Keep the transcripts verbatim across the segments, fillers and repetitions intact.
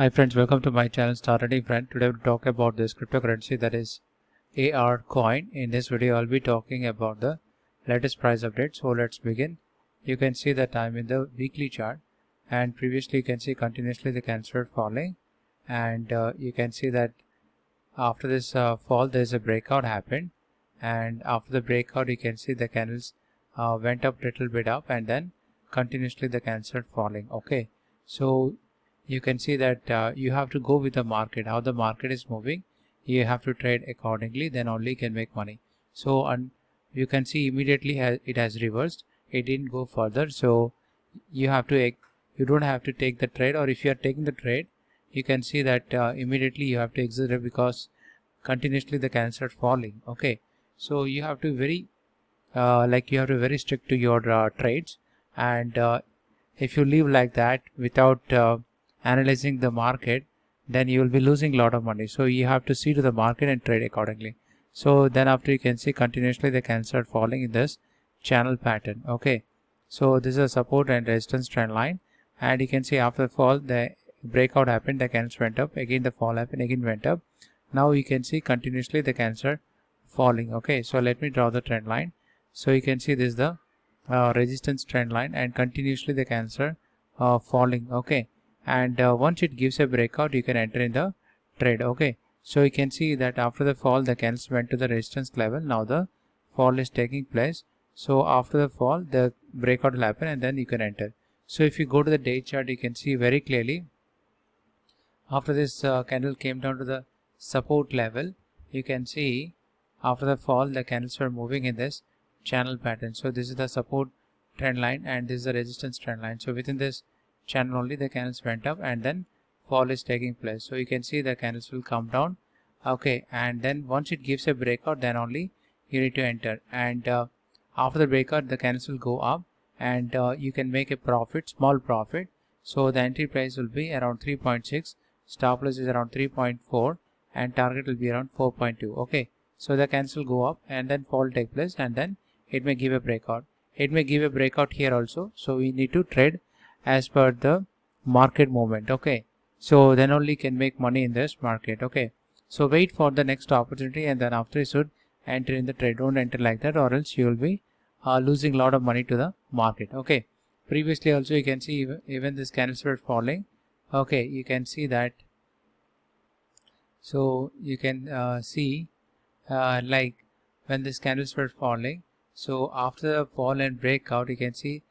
Hi friends, welcome to my channel Star Trading Friend. Today we'll talk about this cryptocurrency that is A R coin. In this video I'll be talking about the latest price update. So let's begin. You can see that I'm in the weekly chart, and previously you can see continuously the candles were falling, and uh, you can see that after this uh, fall there's a breakout happened, and after the breakout you can see the candles uh, went up little bit up, and then continuously the candles were falling. Okay, so you can see that uh, you have to go with the market, how the market is moving. You have to trade accordingly, then only you can make money. So and you can see immediately has, it has reversed, it didn't go further. So you have to you don't have to take the trade, or if you are taking the trade you can see that uh, immediately you have to exit it, because continuously the candles are falling. Okay, so you have to very uh, like you have to very strict to your uh, trades, and uh, if you leave like that without uh, analyzing the market, then you will be losing a lot of money. So you have to see to the market and trade accordingly. So then after you can see continuously they can start falling in this channel pattern. Okay, so this is a support and resistance trend line, and you can see after the fall the breakout happened, the candles went up again, the fall happened again, went up. Now you can see continuously the candles are falling. Okay, so let me draw the trend line. So you can see this is the uh, resistance trend line, and continuously the candles are uh, falling. Okay, and uh, once it gives a breakout you can enter in the trade. Okay, so you can see that after the fall the candles went to the resistance level. Now the fall is taking place, so after the fall the breakout will happen, and then you can enter. So if you go to the day chart you can see very clearly after this uh, candle came down to the support level, you can see after the fall the candles were moving in this channel pattern. So this is the support trend line and this is the resistance trend line. So within this channel only the candles went up, and then fall is taking place. So you can see the candles will come down. Okay, and then once it gives a breakout then only you need to enter, and uh, after the breakout the candles will go up, and uh, you can make a profit, small profit. So the entry price will be around three point six, stop loss is around three point four, and target will be around four point two. Okay, so the candles will go up and then fall take place, and then it may give a breakout. It may give a breakout here also, so we need to trade as per the market movement. Okay, so then only can make money in this market. Okay, so wait for the next opportunity, and then after you should enter in the trade. Don't enter like that, or else you will be uh, losing a lot of money to the market. Okay, previously also you can see even, even this candles were falling. Okay, you can see that. So you can uh, see uh, like when these candles were falling, so after the fall and breakout you can see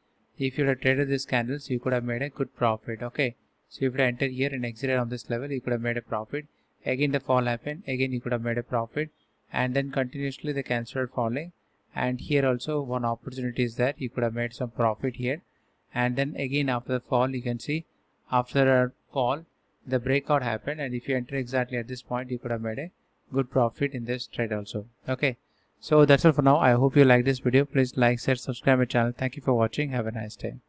if you had traded these candles you could have made a good profit. Okay, so if you enter here and exited on this level you could have made a profit. Again the fall happened, again you could have made a profit, and then continuously the candles were falling, and here also one opportunity is that you could have made some profit here. And then again after the fall you can see after a fall the breakout happened, and if you enter exactly at this point you could have made a good profit in this trade also. Okay, so that's all for now. I hope you like this video. Please like, share, subscribe my channel. Thank you for watching. Have a nice day.